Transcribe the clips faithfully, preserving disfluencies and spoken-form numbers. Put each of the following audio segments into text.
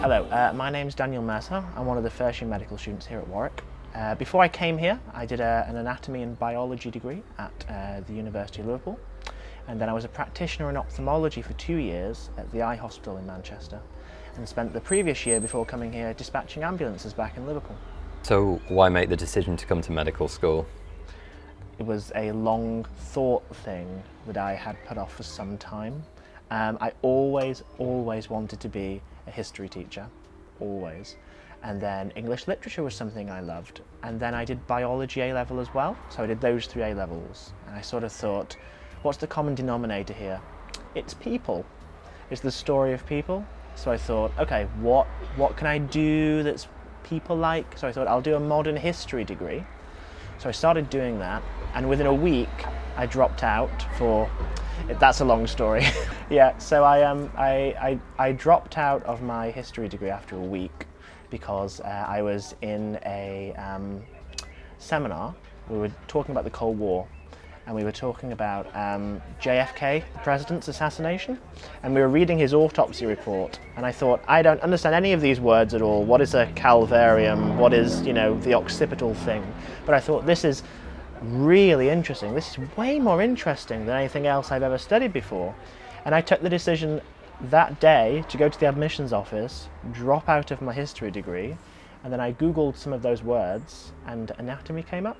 Hello, uh, my name's Daniel Mercer. I'm one of the first year medical students here at Warwick. Uh, before I came here, I did a, an anatomy and biology degree at uh, the University of Liverpool. And then I was a practitioner in ophthalmology for two years at the Eye Hospital in Manchester, and spent the previous year before coming here dispatching ambulances back in Liverpool. So why make the decision to come to medical school? It was a long thought thing that I had put off for some time. Um, I always, always wanted to be a history teacher, always. And then English literature was something I loved. And then I did biology A level as well, so I did those three A levels. And I sort of thought, what's the common denominator here? It's people. It's the story of people. So I thought, okay, what, what can I do that's people-like? So I thought, I'll do a modern history degree. So I started doing that, and within a week, I dropped out for, that's a long story. Yeah, so I, um, I, I, I dropped out of my history degree after a week because uh, I was in a um, seminar. We were talking about the Cold War, and we were talking about um, J F K, the president's assassination, and we were reading his autopsy report, and I thought, I don't understand any of these words at all. What is a calvarium? What is, you know, the occipital thing? But I thought, this is really interesting. This is way more interesting than anything else I've ever studied before. And I took the decision that day to go to the admissions office, drop out of my history degree, and then I Googled some of those words, and anatomy came up.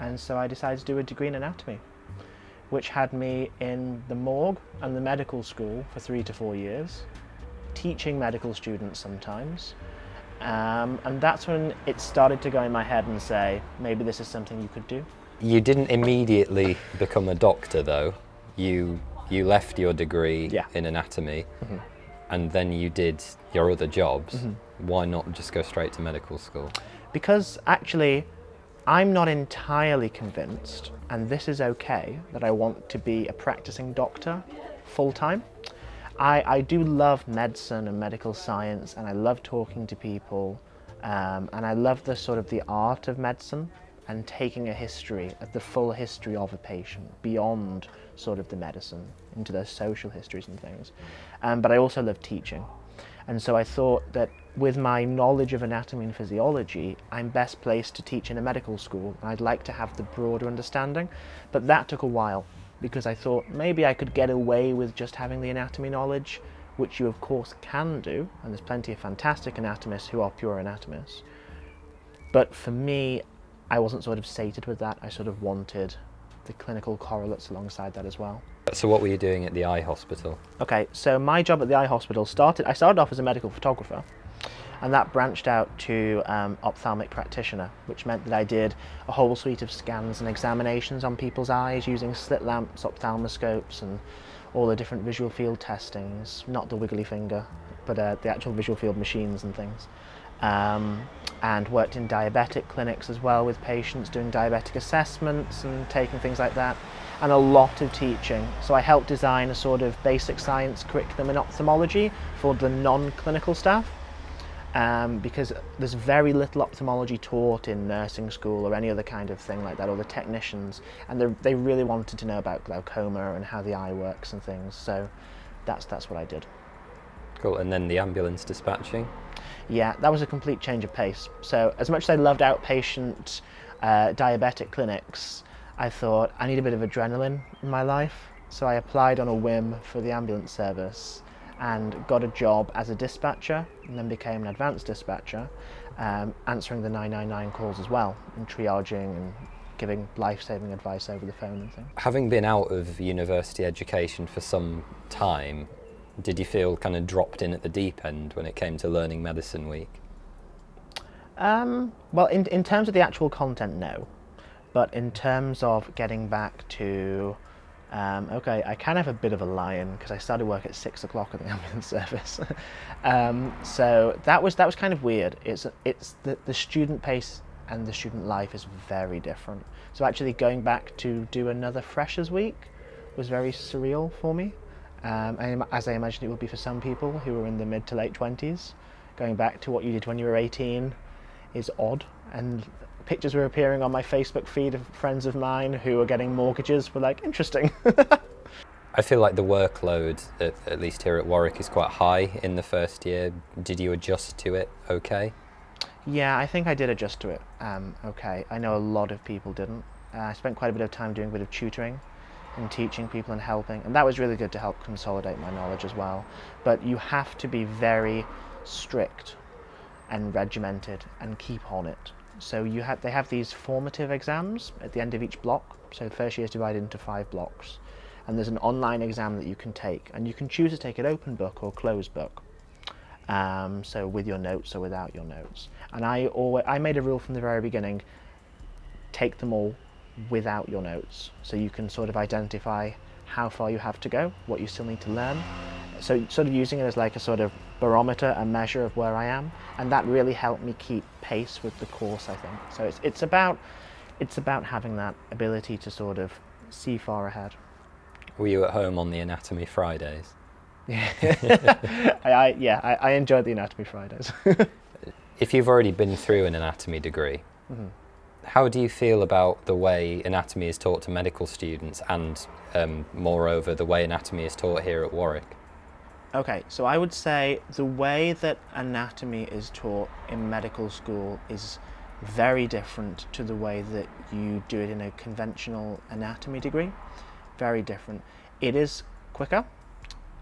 And so I decided to do a degree in anatomy, which had me in the morgue and the medical school for three to four years, teaching medical students sometimes. Um, and that's when it started to go in my head and say, maybe this is something you could do. You didn't immediately become a doctor though. You, you left your degree yeah. in anatomy mm-hmm. and then you did your other jobs. Mm-hmm. Why not just go straight to medical school? Because actually, I'm not entirely convinced, and this is okay, that I want to be a practicing doctor full-time. I, I do love medicine and medical science, and I love talking to people, um, and I love the sort of the art of medicine and taking a history, the full history of a patient, beyond sort of the medicine, into their social histories and things. Um, but I also love teaching. And so I thought that with my knowledge of anatomy and physiology, I'm best placed to teach in a medical school. I'd like to have the broader understanding, but that took a while because I thought maybe I could get away with just having the anatomy knowledge, which you of course can do, and there's plenty of fantastic anatomists who are pure anatomists. But for me, I wasn't sort of sated with that. I sort of wanted the clinical correlates alongside that as well. So what were you doing at the Eye Hospital? Okay, so my job at the Eye Hospital started, I started off as a medical photographer, and that branched out to um, ophthalmic practitioner, which meant that I did a whole suite of scans and examinations on people's eyes using slit lamps, ophthalmoscopes, and all the different visual field testings, not the wiggly finger, but uh, the actual visual field machines and things. Um, and worked in diabetic clinics as well with patients, doing diabetic assessments and taking things like that, and a lot of teaching. So I helped design a sort of basic science curriculum in ophthalmology for the non-clinical staff, um, because there's very little ophthalmology taught in nursing school or any other kind of thing like that, or the technicians, and they really wanted to know about glaucoma and how the eye works and things, so that's, that's what I did. Cool, and then the ambulance dispatching? Yeah, that was a complete change of pace. So as much as I loved outpatient uh, diabetic clinics, I thought I need a bit of adrenaline in my life. So I applied on a whim for the ambulance service and got a job as a dispatcher, and then became an advanced dispatcher, um, answering the nine nine nine calls as well, and triaging and giving life-saving advice over the phone and things. Having been out of university education for some time, did you feel kind of dropped in at the deep end when it came to learning medicine week? Um, well, in, in terms of the actual content, no. But in terms of getting back to, um, okay, I can have a bit of a lie-in because I started work at six o'clock at the ambulance service. um, so that was that was kind of weird. It's it's the, the student pace and the student life is very different. So actually going back to do another freshers week was very surreal for me. Um, as I imagine it would be for some people who are in the mid to late twenties. Going back to what you did when you were eighteen is odd, and pictures were appearing on my Facebook feed of friends of mine who were getting mortgages were like, interesting. I feel like the workload, at, at least here at Warwick, is quite high in the first year. Did you adjust to it okay? Yeah, I think I did adjust to it um, okay. I know a lot of people didn't. Uh, I spent quite a bit of time doing a bit of tutoring and teaching people and helping, and that was really good to help consolidate my knowledge as well. But you have to be very strict and regimented and keep on it. So you have, they have these formative exams at the end of each block. So first year is divided into five blocks. And there's an online exam that you can take, and you can choose to take an open book or closed book, um, so with your notes or without your notes. And I always, I made a rule from the very beginning, take them all without your notes, so you can sort of identify how far you have to go, what you still need to learn. So sort of using it as like a sort of barometer, a measure of where I am, and that really helped me keep pace with the course, I think. So it's, it's, about, it's about having that ability to sort of see far ahead. Were you at home on the Anatomy Fridays? Yeah, I, I, yeah I, I enjoyed the Anatomy Fridays. If you've already been through an anatomy degree, mm-hmm. how do you feel about the way anatomy is taught to medical students and, um, moreover, the way anatomy is taught here at Warwick? Okay, so I would say the way that anatomy is taught in medical school is very different to the way that you do it in a conventional anatomy degree. Very different. It is quicker,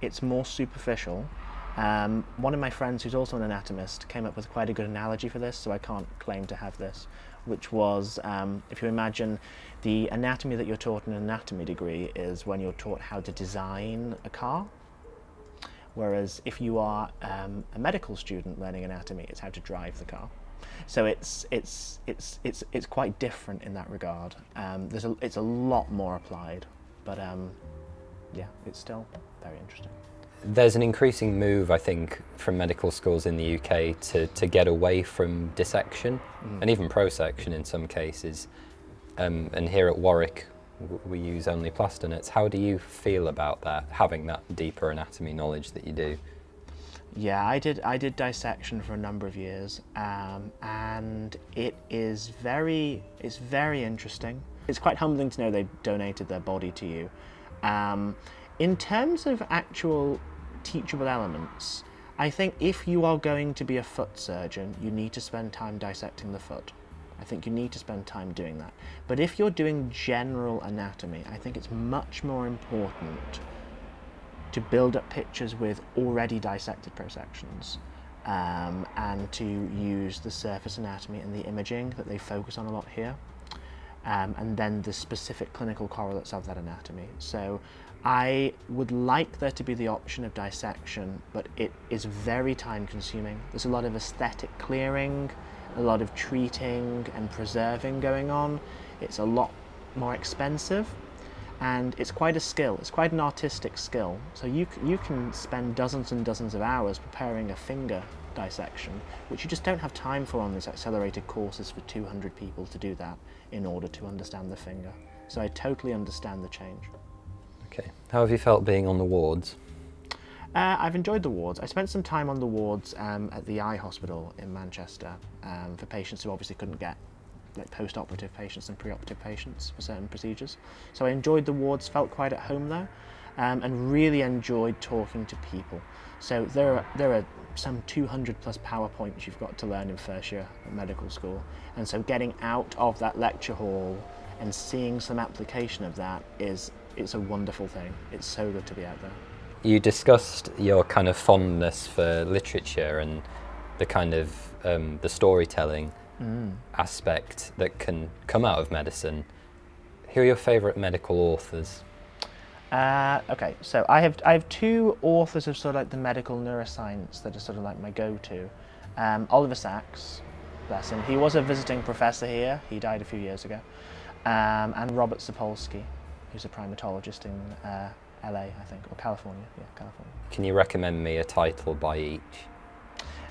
it's more superficial. Um, one of my friends who's also an anatomist came up with quite a good analogy for this, so I can't claim to have this, which was, um, if you imagine the anatomy that you're taught in an anatomy degree is when you're taught how to design a car, whereas if you are um, a medical student learning anatomy, it's how to drive the car. So it's it's it's it's it's quite different in that regard. Um, there's a, it's a lot more applied. But um, yeah, it's still very interesting. There's an increasing move, I think, from medical schools in the U K to, to get away from dissection mm. and even prosection in some cases. Um, and here at Warwick, w we use only plastinets. How do you feel about that, having that deeper anatomy knowledge that you do? Yeah, I did, I did dissection for a number of years, um, and it is very, it's very interesting. It's quite humbling to know they donated their body to you. Um, in terms of actual teachable elements, I think if you are going to be a foot surgeon, you need to spend time dissecting the foot. I think you need to spend time doing that. But if you're doing general anatomy, I think it's much more important to build up pictures with already dissected prosections. Um, and to use the surface anatomy and the imaging that they focus on a lot here. Um, and then the specific clinical correlates of that anatomy. So I would like there to be the option of dissection, but it is very time consuming. There's a lot of aesthetic clearing, a lot of treating and preserving going on. It's a lot more expensive, and it's quite a skill. It's quite an artistic skill. So you, you can spend dozens and dozens of hours preparing a finger dissection, which you just don't have time for on these accelerated courses for two hundred people to do that in order to understand the finger. So I totally understand the change. Okay. How have you felt being on the wards? Uh, I've enjoyed the wards. I spent some time on the wards um, at the Eye Hospital in Manchester um, for patients who obviously couldn't get, like, post-operative patients and pre-operative patients for certain procedures. So I enjoyed the wards, felt quite at home there, um, and really enjoyed talking to people. So there are, there are some two hundred plus PowerPoints you've got to learn in first year at medical school. And so getting out of that lecture hall and seeing some application of that is, it's a wonderful thing. It's so good to be out there. You discussed your kind of fondness for literature and the kind of um, the storytelling mm. aspect that can come out of medicine. Who are your favourite medical authors? Uh, okay, so I have I have two authors of sort of like the medical neuroscience that are sort of like my go-to. Um, Oliver Sacks, bless him. He was a visiting professor here. He died a few years ago. Um, and Robert Sapolsky, who's a primatologist in uh, L A, I think, or California. Yeah, California. Can you recommend me a title by each?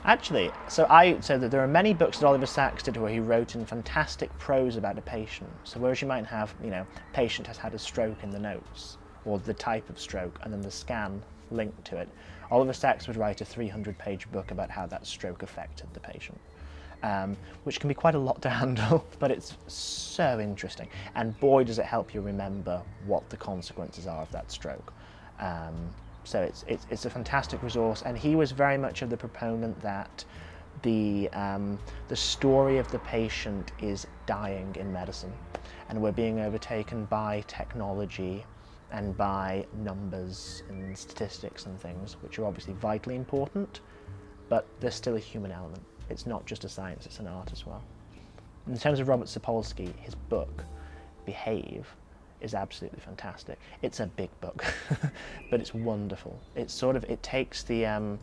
Actually, so I so that there are many books that Oliver Sacks did where he wrote in fantastic prose about a patient. So whereas you might have, you know, patient has had a stroke in the notes, or the type of stroke, and then the scan linked to it. Oliver Sacks would write a three hundred page book about how that stroke affected the patient. um, which can be quite a lot to handle, but it's so interesting. And boy, does it help you remember what the consequences are of that stroke. Um, so it's, it's, it's a fantastic resource. And he was very much of the proponent that the, um, the story of the patient is dying in medicine, and we're being overtaken by technology and by numbers and statistics and things, which are obviously vitally important, but there's still a human element. It's not just a science, it's an art as well. In terms of Robert Sapolsky, his book, Behave, is absolutely fantastic. It's a big book, but it's wonderful. It's sort of, it takes the, um,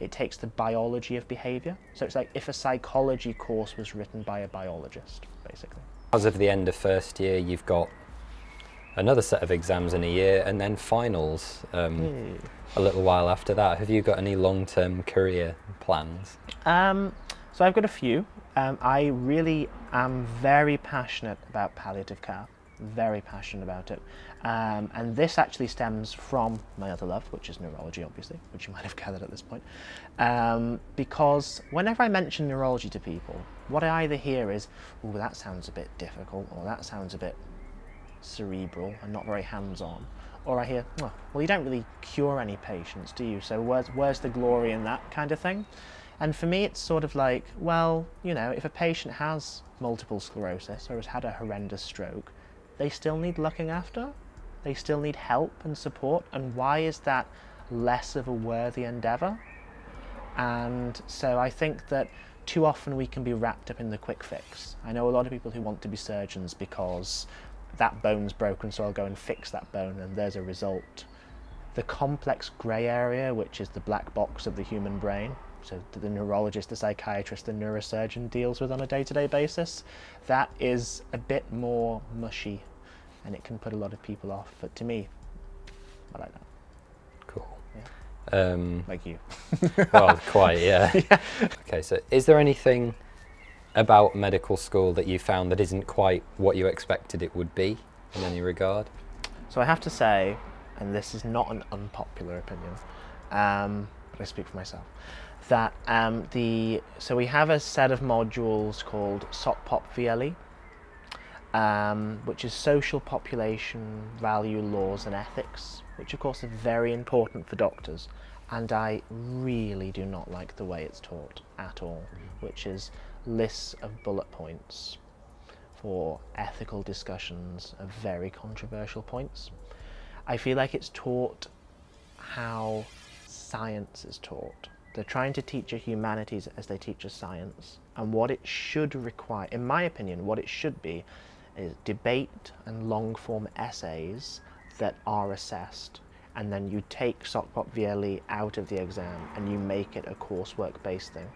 it takes the biology of behavior. So it's like if a psychology course was written by a biologist, basically. As of the end of first year, you've got another set of exams in a year, and then finals um, mm. a little while after that. Have you got any long-term career plans? Um, so I've got a few. Um, I really am very passionate about palliative care, very passionate about it. Um, and this actually stems from my other love, which is neurology, obviously, which you might have gathered at this point. Um, because whenever I mention neurology to people, what I either hear is, oh, that sounds a bit difficult, or that sounds a bit cerebral and not very hands-on, or I hear, well, well, you don't really cure any patients, do you? So where's, where's the glory in that kind of thing? And for me, it's sort of like, well, you know, if a patient has multiple sclerosis or has had a horrendous stroke, they still need looking after, they still need help and support, and why is that less of a worthy endeavor? And so I think that too often we can be wrapped up in the quick fix. I know a lot of people who want to be surgeons because that bone's broken, so I'll go and fix that bone, and there's a result. The complex grey area, which is the black box of the human brain, so the neurologist, the psychiatrist, the neurosurgeon deals with on a day-to-day basis, that is a bit more mushy, and it can put a lot of people off. But to me, I like that. Cool. Yeah. Um, like you. Well, quite, yeah. Yeah. Okay, so is there anything about medical school that you found that isn't quite what you expected it would be in any regard? So I have to say, and this is not an unpopular opinion, um, but I speak for myself, that um, the, so we have a set of modules called SOPOPVLE, um, which is Social Population Value Laws and Ethics, which of course are very important for doctors. And I really do not like the way it's taught at all, which is lists of bullet points for ethical discussions of very controversial points. I feel like it's taught how science is taught. They're trying to teach a humanities as they teach a science, and what it should require, in my opinion, what it should be is debate and long-form essays that are assessed, and then you take SOPOPVLE out of the exam and you make it a coursework-based thing,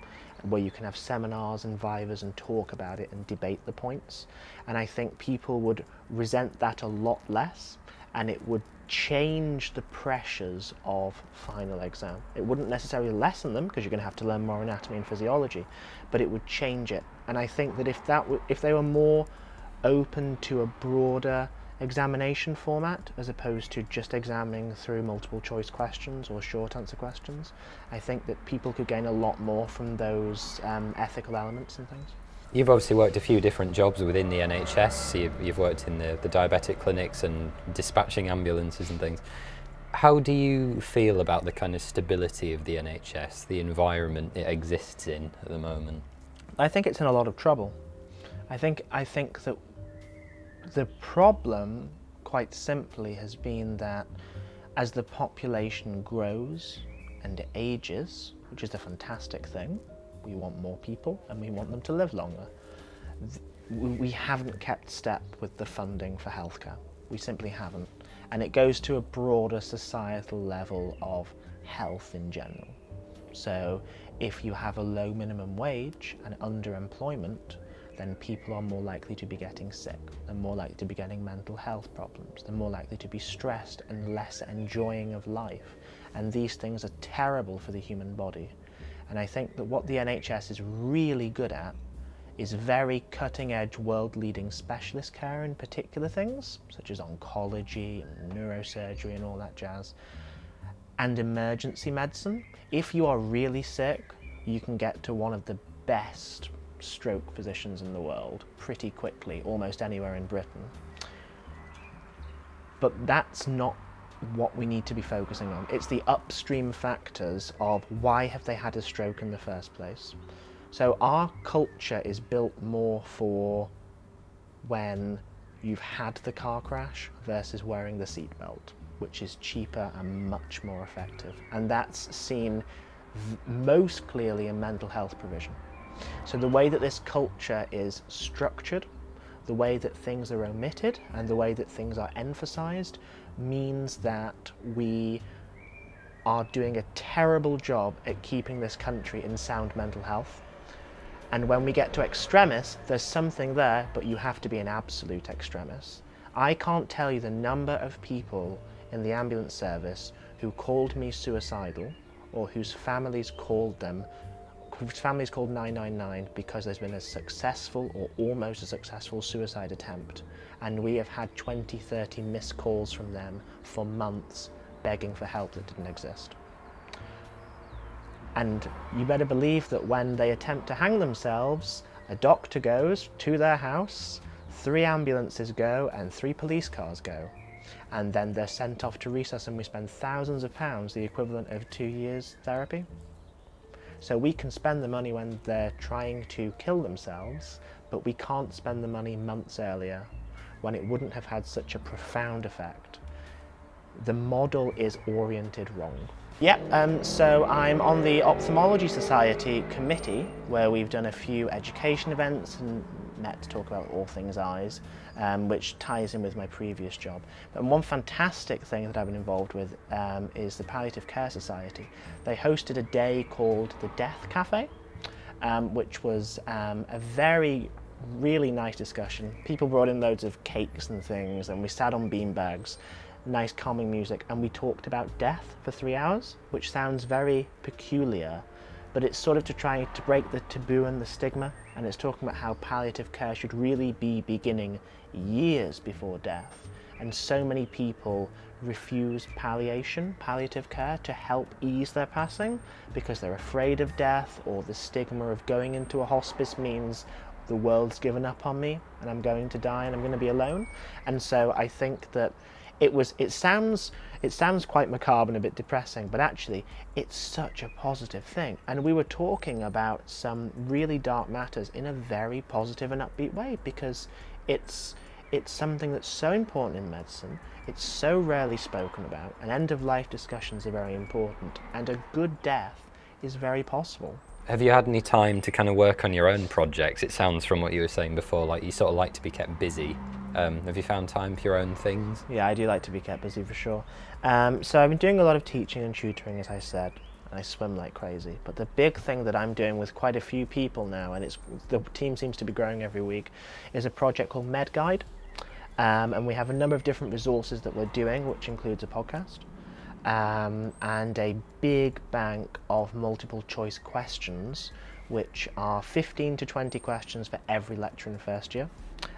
where you can have seminars and vivas and talk about it and debate the points. And I think people would resent that a lot less, and it would change the pressures of final exam. It wouldn't necessarily lessen them, because you're going to have to learn more anatomy and physiology, but it would change it. And I think that if, that w if they were more open to a broader examination format, as opposed to just examining through multiple choice questions or short answer questions, I think that people could gain a lot more from those um, ethical elements and things. You've obviously worked a few different jobs within the N H S, so you've, you've worked in the, the diabetic clinics and dispatching ambulances and things. How do you feel about the kind of stability of the N H S, the environment it exists in at the moment? I think it's in a lot of trouble. I think, I think that the problem, quite simply, has been that as the population grows and ages, which is a fantastic thing, we want more people and we want them to live longer, we haven't kept step with the funding for healthcare. We simply haven't. And it goes to a broader societal level of health in general. So if you have a low minimum wage and underemployment, then people are more likely to be getting sick, they're more likely to be getting mental health problems, they're more likely to be stressed and less enjoying of life. And these things are terrible for the human body. And I think that what the N H S is really good at is very cutting-edge, world-leading specialist care in particular things, such as oncology and neurosurgery and all that jazz, and emergency medicine. If you are really sick, you can get to one of the best stroke physicians in the world pretty quickly, almost anywhere in Britain. But that's not what we need to be focusing on. It's the upstream factors of why have they had a stroke in the first place. So our culture is built more for when you've had the car crash versus wearing the seatbelt, which is cheaper and much more effective. And that's seen most clearly in mental health provision. So the way that this culture is structured, the way that things are omitted, and the way that things are emphasized means that we are doing a terrible job at keeping this country in sound mental health. And when we get to extremis, there's something there, but you have to be an absolute extremis. I can't tell you the number of people in the ambulance service who called me suicidal, or whose families called them, whose families called nine nine nine because there's been a successful or almost a successful suicide attempt. And we have had twenty, thirty missed calls from them for months begging for help that didn't exist. And you better believe that when they attempt to hang themselves, a doctor goes to their house, three ambulances go, and three police cars go. And then they're sent off to resus, and we spend thousands of pounds, the equivalent of two years therapy. So we can spend the money when they're trying to kill themselves, but we can't spend the money months earlier when it wouldn't have had such a profound effect. The model is oriented wrong. Yeah, um, so I'm on the Ophthalmology Society committee, where we've done a few education events and met to talk about all things eyes, um, which ties in with my previous job. And one fantastic thing that I've been involved with um, is the Palliative Care Society. They hosted a day called the Death Cafe, um, which was um, a very really nice discussion. People brought in loads of cakes and things, and we sat on beanbags, nice calming music, and we talked about death for three hours, which sounds very peculiar, but it's sort of to try to break the taboo and the stigma, and it's talking about how palliative care should really be beginning years before death. And so many people refuse palliation, palliative care, to help ease their passing because they're afraid of death, or the stigma of going into a hospice means the world's given up on me and I'm going to die and I'm going to be alone. And so I think that It was. It sounds. It sounds quite macabre and a bit depressing, but actually, it's such a positive thing. And we were talking about some really dark matters in a very positive and upbeat way, because it's it's something that's so important in medicine. It's so rarely spoken about, and end-of-life discussions are very important. And a good death is very possible. Have you had any time to kind of work on your own projects? It sounds from what you were saying before like you sort of like to be kept busy. Um, have you found time for your own things? Yeah, I do like to be kept busy for sure. Um, so I've been doing a lot of teaching and tutoring, as I said, and I swim like crazy. But the big thing that I'm doing with quite a few people now, and it's the team seems to be growing every week, is a project called MedGuide. Um, and we have a number of different resources that we're doing, which includes a podcast. Um, and a big bank of multiple choice questions, which are fifteen to twenty questions for every lecture in first year,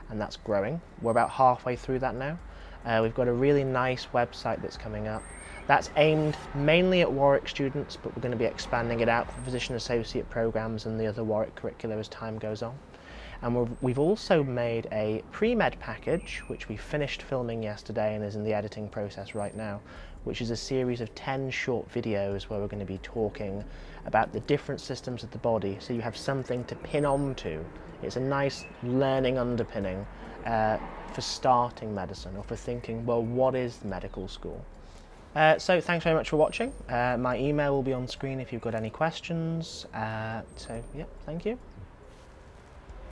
and that's growing. We're about halfway through that now. Uh, we've got a really nice website that's coming up that's aimed mainly at Warwick students, but we're going to be expanding it out for physician associate programs and the other Warwick curricula as time goes on. And we're, we've also made a pre-med package, which we finished filming yesterday and is in the editing process right now, which is a series of ten short videos where we're going to be talking about the different systems of the body, so you have something to pin on to. It's a nice learning underpinning uh, for starting medicine, or for thinking, well, what is medical school? Uh, so thanks very much for watching. Uh, my email will be on screen if you've got any questions. Uh, so yeah, thank you.